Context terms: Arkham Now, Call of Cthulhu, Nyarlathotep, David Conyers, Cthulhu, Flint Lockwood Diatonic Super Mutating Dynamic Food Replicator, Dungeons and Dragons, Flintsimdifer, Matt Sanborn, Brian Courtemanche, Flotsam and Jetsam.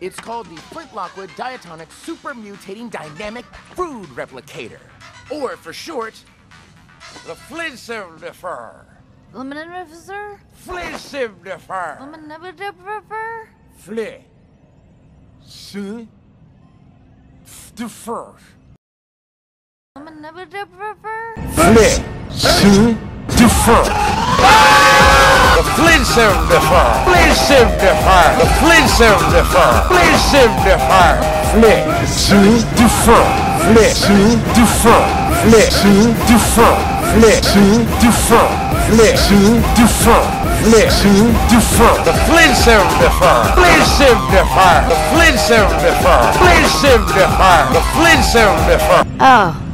It's called the Flint Lockwood Diatonic Super Mutating Dynamic Food Replicator, or for short, the Flintsimdifer. Flintsimdifer? Flintsimdifer. Flintsimdifer? Flint. See? The first. Flint. See? The first. The Flintsimdifer. Flintsimdifer. The Flintsimdifer. Flintsimdifer. Flintsimdifer. Flintsimdifer. Flintsimdifer. Flintsimdifer. Flintsimdifer. Flintsimdifer. The Flintsimdifer. Flintsimdifer. The Flintsimdifer. Flintsimdifer. The Flintsimdifer. Oh.